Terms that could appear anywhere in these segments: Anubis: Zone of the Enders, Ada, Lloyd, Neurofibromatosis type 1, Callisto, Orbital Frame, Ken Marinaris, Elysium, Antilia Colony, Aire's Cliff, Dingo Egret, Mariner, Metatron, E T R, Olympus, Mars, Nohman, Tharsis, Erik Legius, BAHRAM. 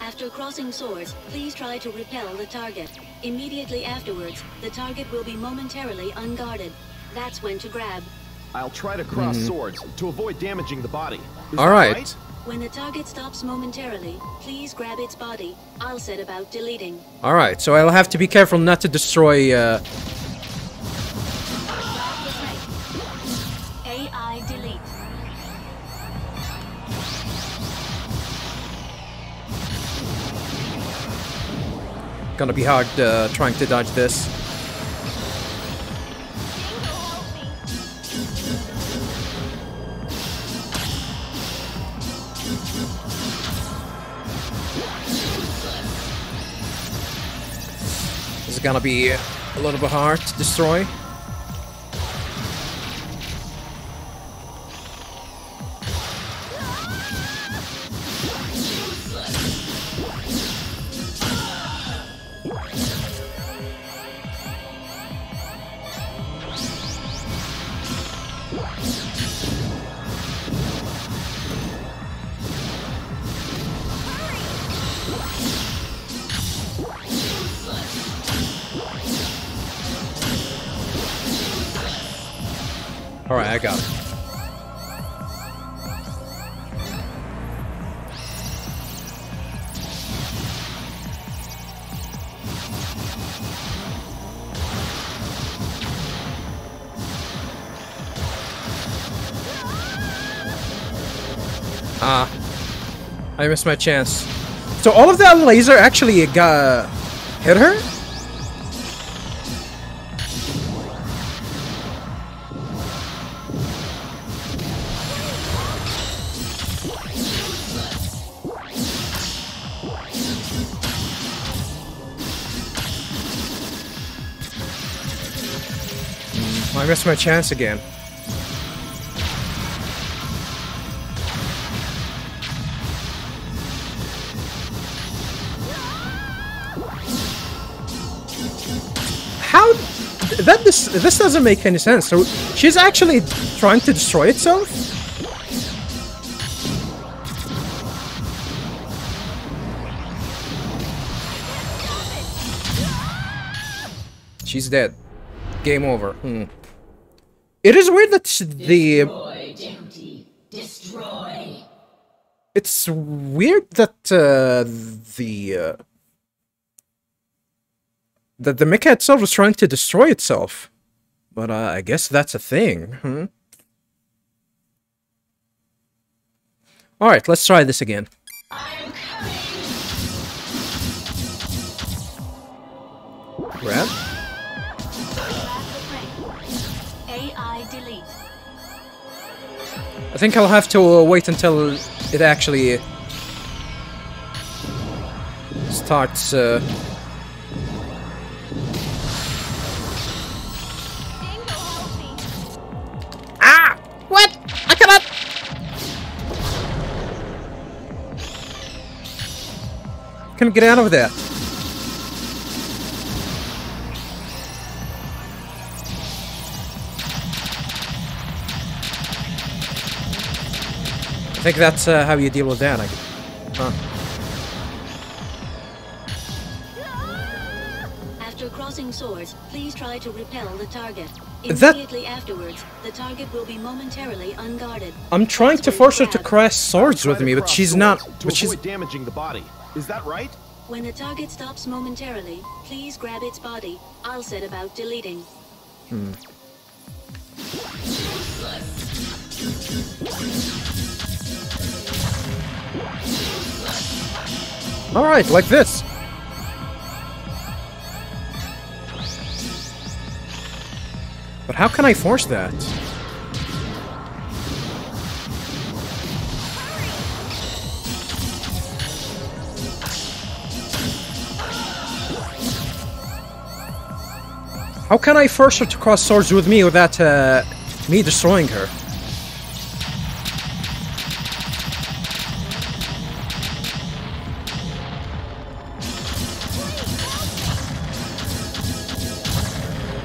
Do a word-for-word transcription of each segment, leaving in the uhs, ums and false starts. After crossing swords, please try to repel the target. Immediately afterwards, the target will be momentarily unguarded. That's when to grab. I'll try to cross mm-hmm. swords to avoid damaging the body. Is All right. right. When the target stops momentarily, please grab its body. I'll set about deleting. All right, so I'll have to be careful not to destroy. Uh... A I delete. Gonna be hard uh, trying to dodge this. This is gonna be a little bit hard to destroy. Alright, I got it. Ah. I missed my chance. So all of that laser actually got... hit her? I missed my chance again. How? That this this doesn't make any sense. So she's actually trying to destroy itself? She's dead. Game over. Hmm. It is weird that the... Destroy, Duty. Destroy. It's weird that uh, the... Uh, that the mecha itself was trying to destroy itself. But uh, I guess that's a thing. Hmm? Alright, let's try this again. I'm coming. Grab. I think I'll have to uh, wait until it actually starts. Uh... Ah! What? I cannot. I can't get out of there. I think that's uh, how you deal with that. I huh. After crossing swords, please try to repel the target. Immediately that... afterwards, the target will be momentarily unguarded. I'm trying that's to force her to cross swords with me, but she's not. But she's damaging the body. Is that right? When the target stops momentarily, please grab its body. I'll set about deleting. Hmm. All right, like this. But how can I force that? How can I force her to cross swords with me without uh, me destroying her?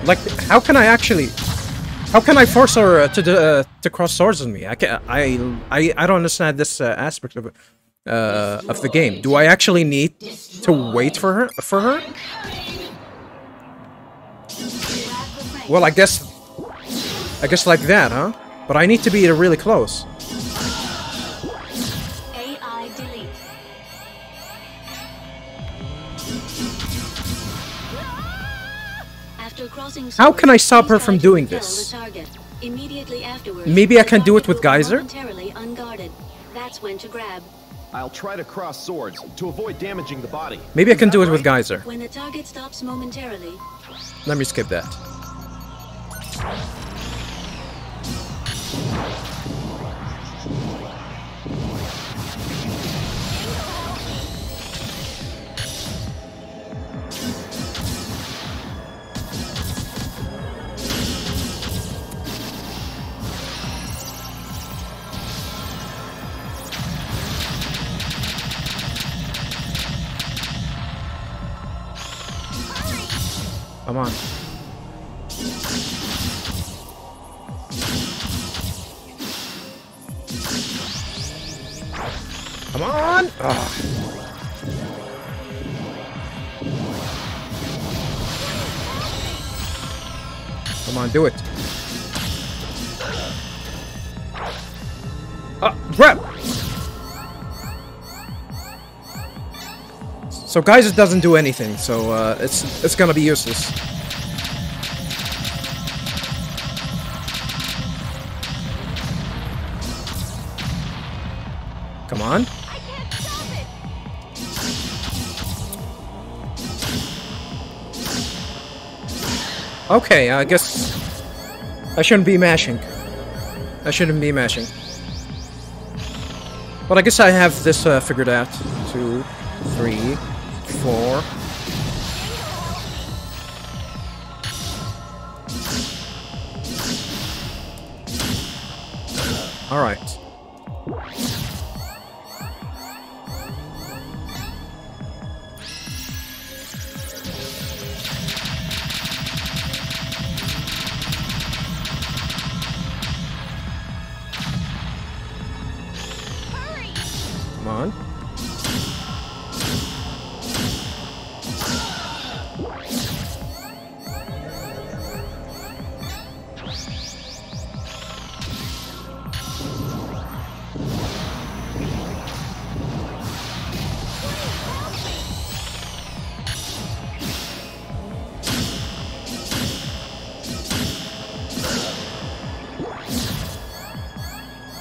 Like, how can I actually... How can I force her uh, to the, uh, to cross swords with me? I can I I I don't understand this uh, aspect of uh, of the game. Do I actually need to wait for her for her? Well, I guess I guess like that, huh? But I need to be really close. How can I stop her from doing this? Maybe I can do it with Geyser? I'll try to cross swords to avoid damaging the body. Maybe I can do it with Geyser. When the target stops momentarily. Let me skip that. Come on. Come on! Ugh. Come on, do it. Uh, grab! So Geyser doesn't do anything, so uh, it's it's gonna be useless. Come on. I can't stop it. Okay, I guess I shouldn't be mashing. I shouldn't be mashing. But I guess I have this uh, figured out. Two, three, four. All right.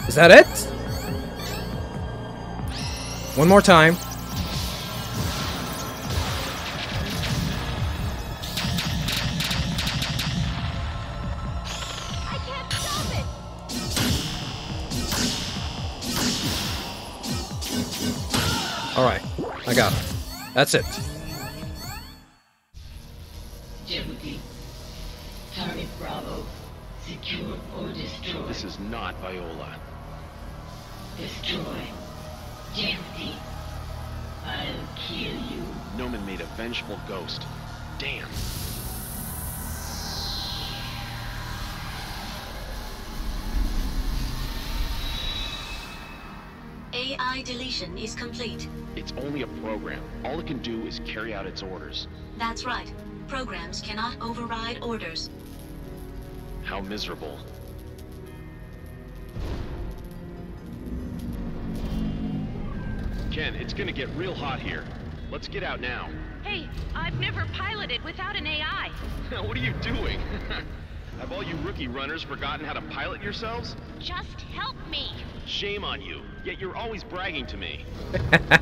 Is that it? One more time. I can't stop it. All right, I got it. That's it. Target Bravo, secure or destroy. This is not Viola. Destroy. Jesse. I'll kill you. Nohman made a vengeful ghost. Damn. A I deletion is complete. It's only a program. All it can do is carry out its orders. That's right. Programs cannot override orders. How miserable. Ken, it's gonna get real hot here. Let's get out now. Hey, I've never piloted without an A I. What are you doing? Have all you rookie runners forgotten how to pilot yourselves? Just help me. Shame on you, yet you're always bragging to me.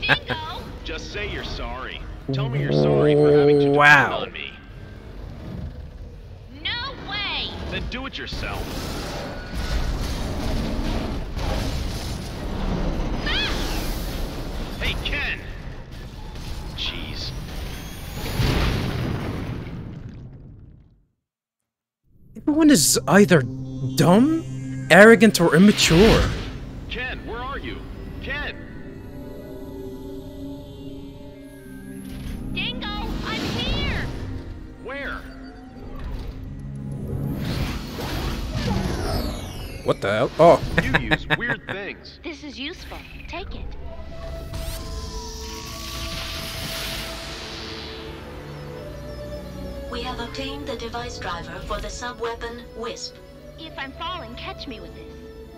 Dingo! Just say you're sorry. Tell me you're sorry for having to depend on me. No way! Then do it yourself. Hey, Ken! Jeez. Everyone is either dumb, arrogant, or immature. Ken, where are you? Ken! Dingo, I'm here! Where? What the hell? Oh. You use weird things. This is useful. Take it. We have obtained the device driver for the sub-weapon Wisp. If I'm falling, catch me with this.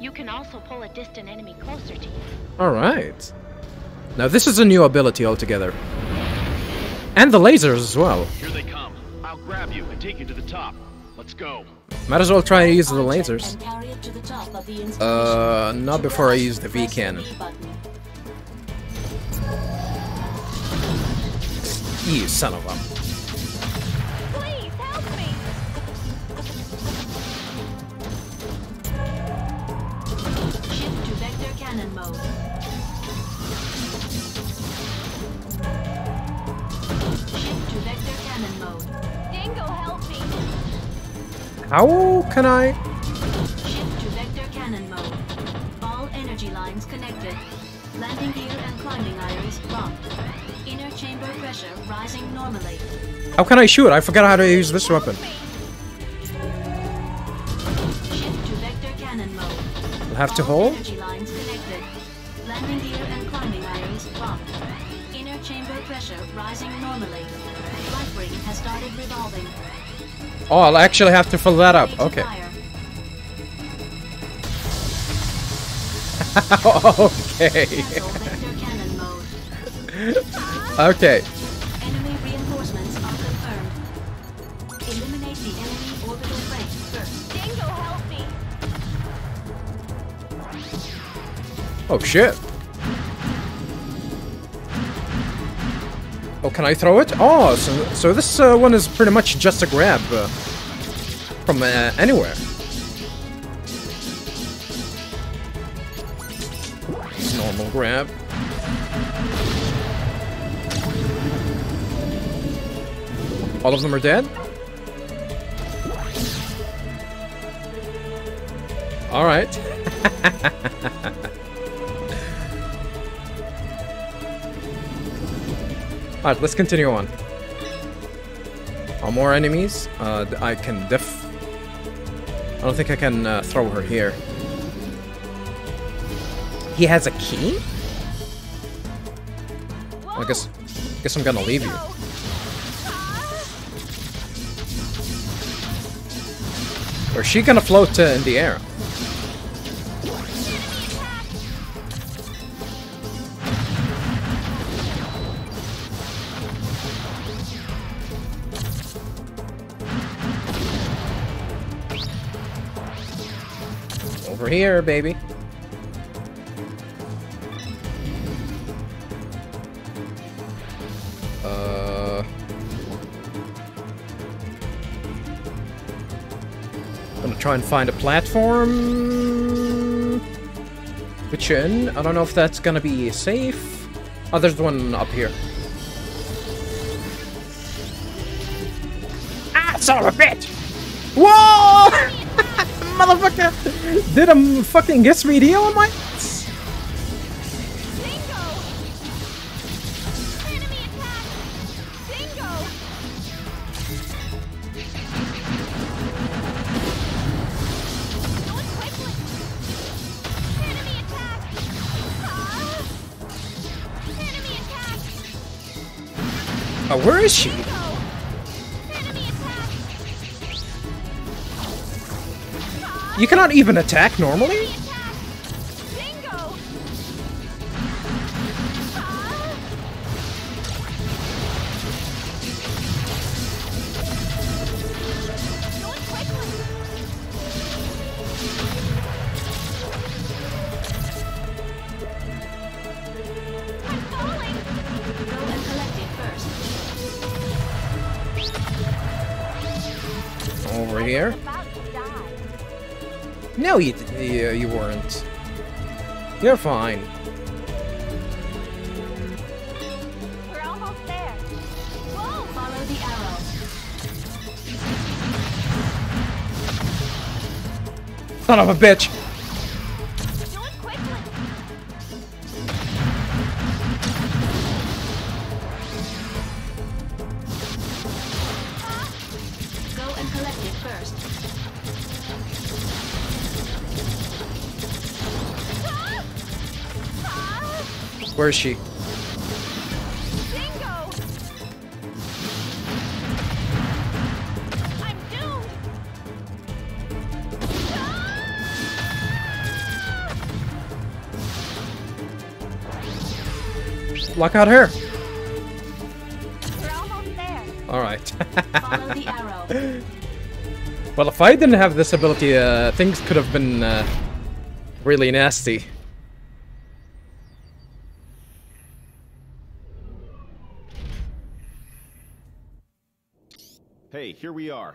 You can also pull a distant enemy closer to you. Alright. Now this is a new ability altogether. And the lasers as well. Here they come. I'll grab you and take you to the top. Let's go. Might as well try to use the lasers. Uh, not before I use the V cannon. You son of a... How can I? Shift to vector cannon mode. All energy lines connected. Landing gear and climbing irons locked. Inner chamber pressure rising normally. How can I shoot? I forgot how to use this weapon. Shift to vector cannon mode. I'll have to hold. Energy lines connected. Landing gear and climbing irons locked. Inner chamber pressure rising normally. Light ring has started revolving. Oh, I'll actually have to fill that up. Okay. Okay. Okay. Enemy reinforcements are confirmed. Eliminate the enemy orbital flank first. Dingo, help me. Oh shit. Oh, can I throw it? Oh, so, so this uh, one is pretty much just a grab uh, from uh, anywhere. Normal grab. All of them are dead? Alright. Alright, let's continue on. Oh, more enemies. Uh, I can def... I don't think I can uh, throw her here. He has a key? Well, I guess... I guess I'm gonna leave you. Or is she gonna float uh, in the air? Here, baby. Uh, I'm gonna try and find a platform. Which in? I don't know if that's gonna be safe. Oh, there's one up here. Ah, son of a bitch! Whoa! Motherfucker! Did a fucking guess me deal on my ass? Dingo! Enemy attack! Dingo! Going quickly! Enemy attack! Huh? Enemy attack! Oh, where is she? You cannot even attack normally? No, you, you, you weren't. You're fine. We're almost there. Whoa, follow the arrow. Son of a bitch. Do it quickly. Go and collect it first. Where is she? Dingo! I'm doomed. Ah! Just lock out her. We're almost there. All right. Follow the arrow. Well, if I didn't have this ability, uh, things could have been uh, really nasty. Hey, here we are.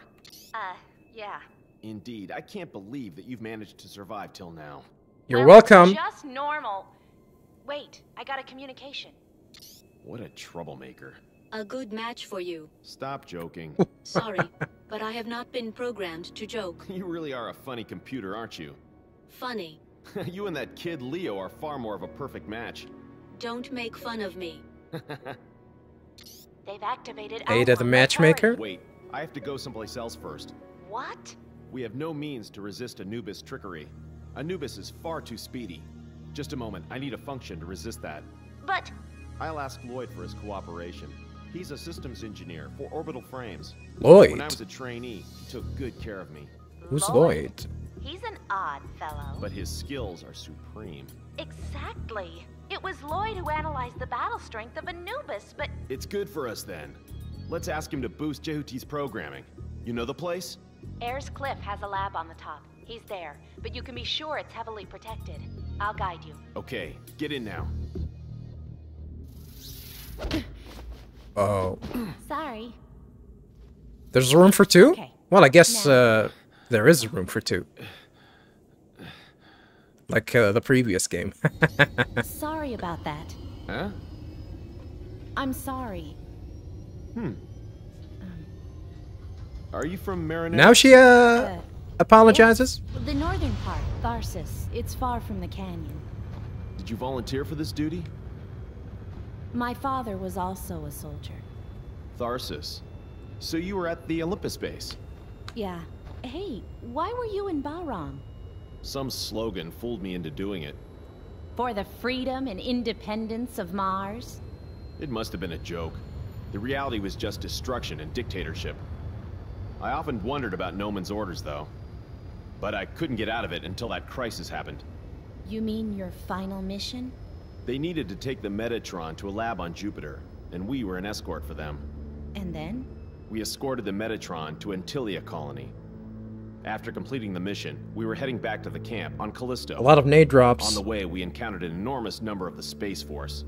Uh, yeah. Indeed, I can't believe that you've managed to survive till now. You're welcome. Just normal. Wait, I got a communication. What a troublemaker. A good match for you. Stop joking. Sorry, but I have not been programmed to joke. You really are a funny computer, aren't you? Funny. You and that kid Leo are far more of a perfect match. Don't make fun of me. They've activated Ada the matchmaker. Wait, I have to go someplace else first. What? We have no means to resist Anubis trickery. Anubis is far too speedy. Just a moment, I need a function to resist that. But I'll ask Lloyd for his cooperation. He's a systems engineer for orbital frames. Lloyd. When I was a trainee, he took good care of me. Who's Lloyd? He's an odd fellow. But his skills are supreme. Exactly. It was Lloyd who analyzed the battle strength of Anubis, but... It's good for us then. Let's ask him to boost Jehuti's programming. You know the place? Aire's Cliff has a lab on the top. He's there, but you can be sure it's heavily protected. I'll guide you. Okay, get in now. Oh. Sorry. There's room for two? Okay. Well, I guess uh, there is room for two. Like uh, the previous game. Sorry about that. Huh? I'm sorry. Hmm. Um, Are you from Mariner? Now she uh, uh apologizes? The northern part, Tharsis. It's far from the canyon. Did you volunteer for this duty? My father was also a soldier. Tharsis. So you were at the Olympus base? Yeah. Hey, why were you in BAHRAM? Some slogan fooled me into doing it. For the freedom and independence of Mars? It must have been a joke. The reality was just destruction and dictatorship. I often wondered about Nohman's orders, though. But I couldn't get out of it until that crisis happened. You mean your final mission? They needed to take the Metatron to a lab on Jupiter, and we were an escort for them. And then? We escorted the Metatron to Antilia Colony. After completing the mission, we were heading back to the camp on Callisto. A lot of nade drops. On the way, we encountered an enormous number of the Space Force.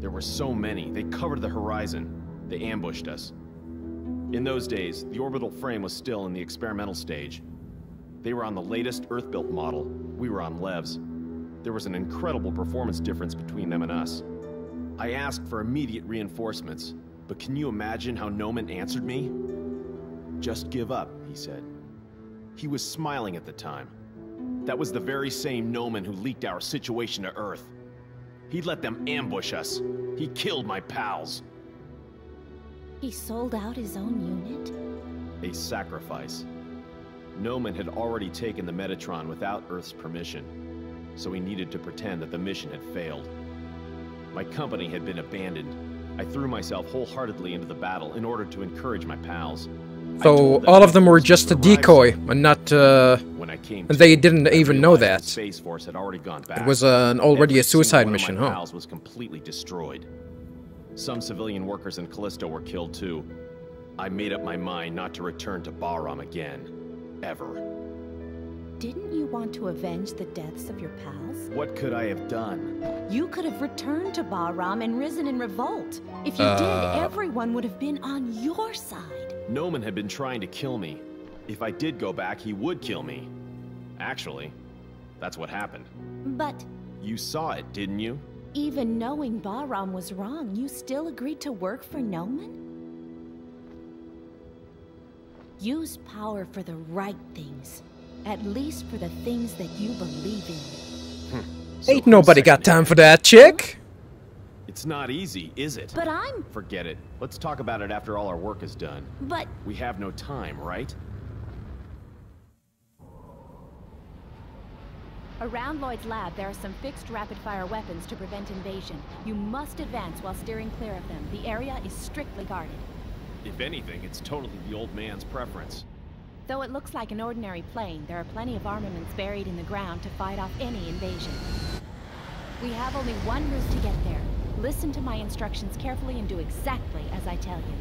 There were so many, they covered the horizon. They ambushed us. In those days, the orbital frame was still in the experimental stage. They were on the latest Earth-built model. We were on L E Vs. There was an incredible performance difference between them and us. I asked for immediate reinforcements, but can you imagine how Nohman answered me? Just give up, he said. He was smiling at the time. That was the very same Nohman who leaked our situation to Earth. He let them ambush us. He killed my pals. He sold out his own unit? A sacrifice. Nohman had already taken the Metatron without Earth's permission. So we needed to pretend that the mission had failed. My company had been abandoned. I threw myself wholeheartedly into the battle in order to encourage my pals. So all of them were just a decoy, and not. Uh, when I came, and they didn't even know that. The Space Force had already gone back. It was uh, an already a suicide mission, huh? My pals was completely destroyed. Some civilian workers in Callisto were killed too. I made up my mind not to return to BAHRAM again, ever. Didn't you want to avenge the deaths of your pals? What could I have done? You could have returned to BAHRAM and risen in revolt. If you uh... did, everyone would have been on your side. Nohman had been trying to kill me. If I did go back, he would kill me. Actually, that's what happened. But... You saw it, didn't you? Even knowing BAHRAM was wrong, you still agreed to work for Nohman? Use power for the right things. At least for the things that you believe in. Hmm. So ain't nobody got time for that, chick! It's not easy, is it? But I'm... Forget it. Let's talk about it after all our work is done. But... We have no time, right? Around Lloyd's lab, there are some fixed rapid-fire weapons to prevent invasion. You must advance while steering clear of them. The area is strictly guarded. If anything, it's totally the old man's preference. Though it looks like an ordinary plane, there are plenty of armaments buried in the ground to fight off any invasion. We have only one route to get there. Listen to my instructions carefully and do exactly as I tell you.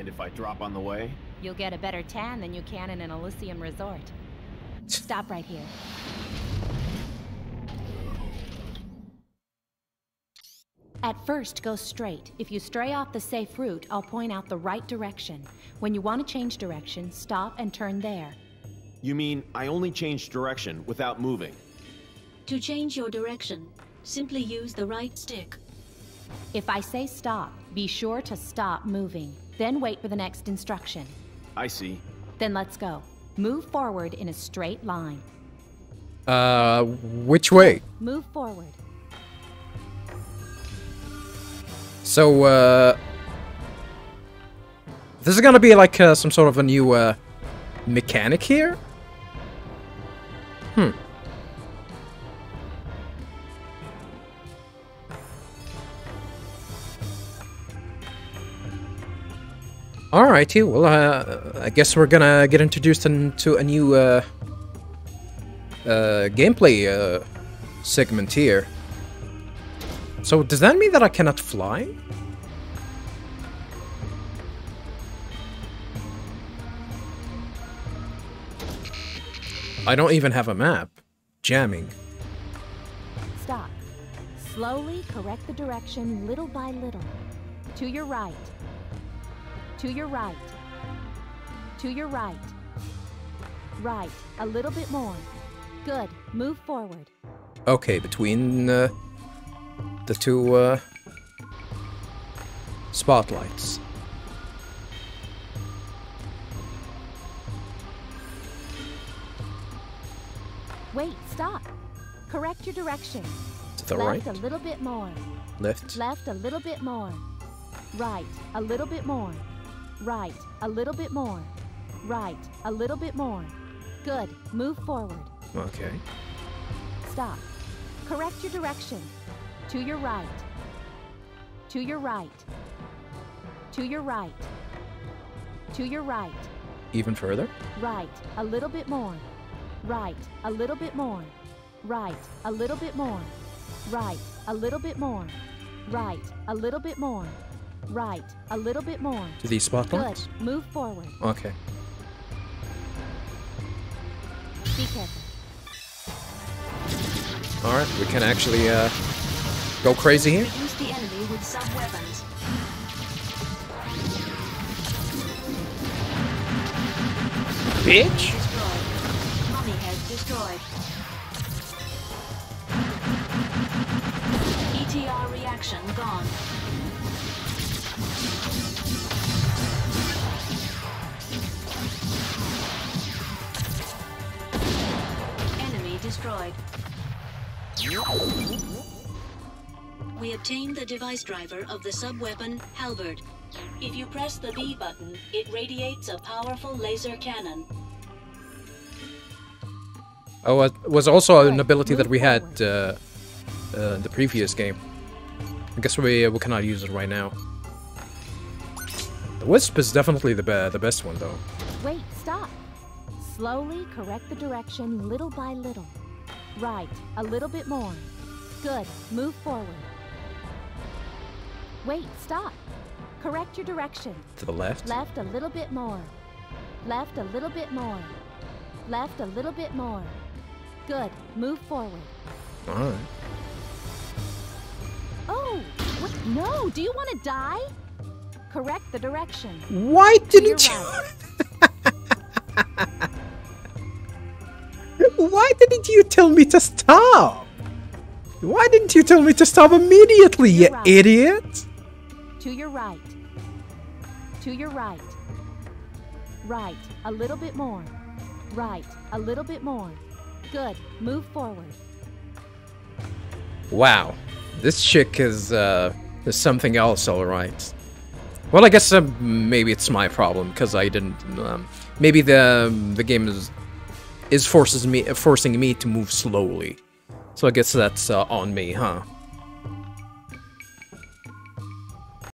And if I drop on the way? You'll get a better tan than you can in an Elysium resort. Stop right here. At first, go straight. If you stray off the safe route, I'll point out the right direction. When you want to change direction, stop and turn there. You mean I only change direction without moving? To change your direction, simply use the right stick. If I say stop, be sure to stop moving. Then wait for the next instruction. I see. Then let's go. Move forward in a straight line. Uh, which way? Move forward. So, uh, this is gonna be like uh, some sort of a new uh, mechanic here? Hmm. Alrighty, well, uh, I guess we're gonna get introduced into a new uh, uh, gameplay uh, segment here. So, does that mean that I cannot fly? I don't even have a map. Jamming. Stop. Slowly correct the direction little by little. To your right. To your right. To your right. Right. A little bit more. Good. Move forward. Okay, between... Uh the two uh, spotlights. Wait, stop. Correct your direction. To the right. Left a little bit more. Left. Left a little bit more. Right a little bit more. Right a little bit more. Right a little bit more. Good. Move forward. Okay. Stop. Correct your direction. To your right. To your right. To your right. To your right. Even further? Right. A little bit more. Right. A little bit more. Right. A little bit more. Right. A little bit more. Right. A little bit more. Right. A little bit more. To these spotlights? Good. Move forward. Okay. Be careful. Alright, we can actually, uh... go crazy here. Use the enemy with some weapons. Bitch. Destroyed. Mummy has destroyed. E T R reaction gone. Enemy destroyed. We obtained the device driver of the sub-weapon, Halberd. If you press the B button, it radiates a powerful laser cannon. Oh, it was also an ability that we had uh, uh, in the previous game. I guess we, we cannot use it right now. The Wisp is definitely the, be the best one, though. Wait, stop. Slowly correct the direction little by little. Right, a little bit more. Good, move forward. Wait, stop. Correct your direction. To the left. Left a little bit more. Left a little bit more. Left a little bit more. Good. Move forward. All right. Oh, what? No. Do you want to die? Correct the direction. Why didn't you? Right. Why didn't you tell me to stop? Why didn't you tell me to stop immediately, you right. idiot? To your right. To your right. Right. A little bit more. Right. A little bit more. Good. Move forward. Wow. This chick is, uh, is something else, alright. Well, I guess uh, maybe it's my problem, because I didn't, um... Maybe the, the game is is forces me, forcing me to move slowly. So I guess that's uh, on me, huh?